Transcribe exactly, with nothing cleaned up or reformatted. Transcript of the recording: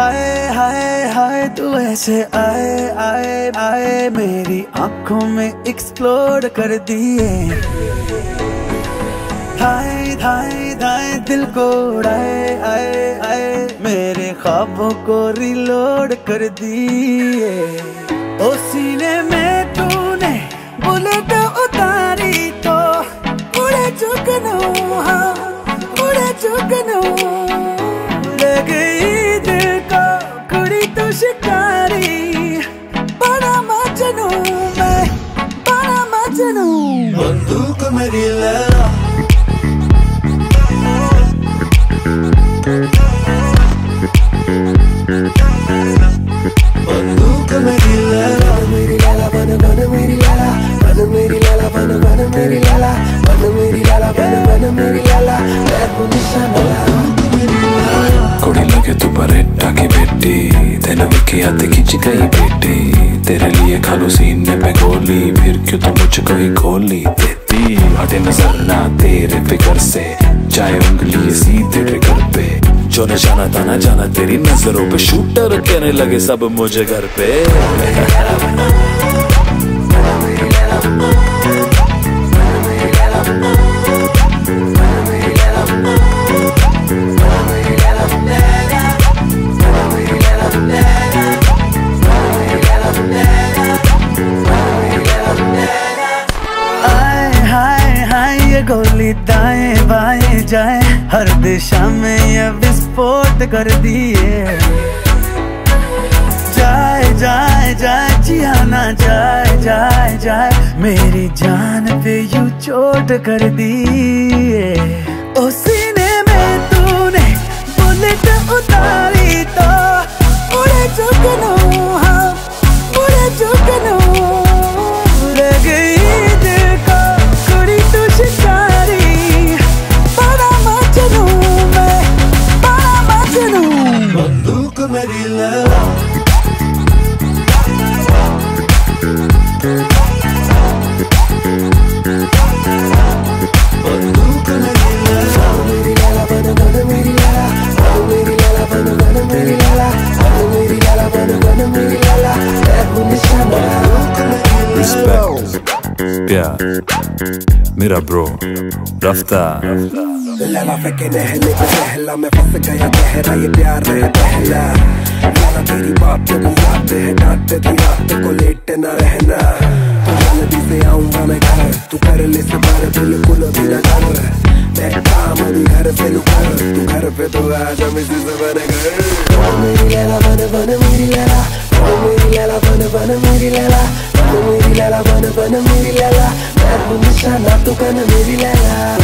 हाय हाय हाय तू ऐसे आए आए आए मेरी आंखों में एक्सप्लोड कर दिए। हाय हाय हाय दिल को उड़ाए आए आए मेरे ख्वाबों को रिलोड कर दिए। ओ सीने में तूने बुलेट उतारी तो उड़े चुकनो हाँ उड़े चुकनो ले गई दिल को कुड़ी तो शिकारी बड़ा मजनू मैं बड़ा मजनू। बंदूक मेरी लैला बंदूक मेरी लैला मेरी लैला बन बन मेरी लैला बन मेरी लैला बन बन मेरी लैला बन मेरी लैला बन बन मेरी लैला मैं निशान कुड़ी लगे तू परेटा की बेटी तेरे विकी हाथ खींच गई बेटी तेरे लिए खालू सीने में गोली फिर क्यों तो मुझको ही गोली देती। हटे नजर ना तेरे फिकर से चाहे उंगली सीधे ट्रिगर पे जो निशाना था ना जाना तेरी नजरों पे शूटर कहने लगे सब मुझे घर पे। आए हाय हाय ये गोली दाएं बाएं जाए हर दिशा में ये विस्फोट कर दिए। जाए जाए जाए जिया ना जाए जाए जाए मेरी जान पे यू चोट कर दिए। ओ सीने में तूने बुलेट उतारी तो उड़े चुकनो हाँ उड़े चुकनो ले गई दिल को कुड़ी तू शिकारी मेरी लैला बंदूक मेरी लैला मेरी लैला बन बन मेरी लैला मेरी लैला बन बन मेरी लैला मेरी लैला बन बन मेरी लैला तेरे निशान रिस्पेक्ट प्यार मेरा ब्रो रफ्तार लैला फेंके नहले पे सहला मैं फंस गया गहरा ये प्यार है पहला। लैला तेरी बात जब याद है डांटते थी रात को लेट ना रहना तो जल्दी से आऊंगा मैं घर तू कर ले सवार बिल्कुल भी ना डर मैं काम भी घर पे लुकर तू घर पे तो आजा मिसेज बन घर। मेरी लैला बन बन मेरी लैला मेरी लैला बन बन मेरी लैला मेरी लैला बन बन मेरी लैला मैं निशाना तू कर मेरी लैला।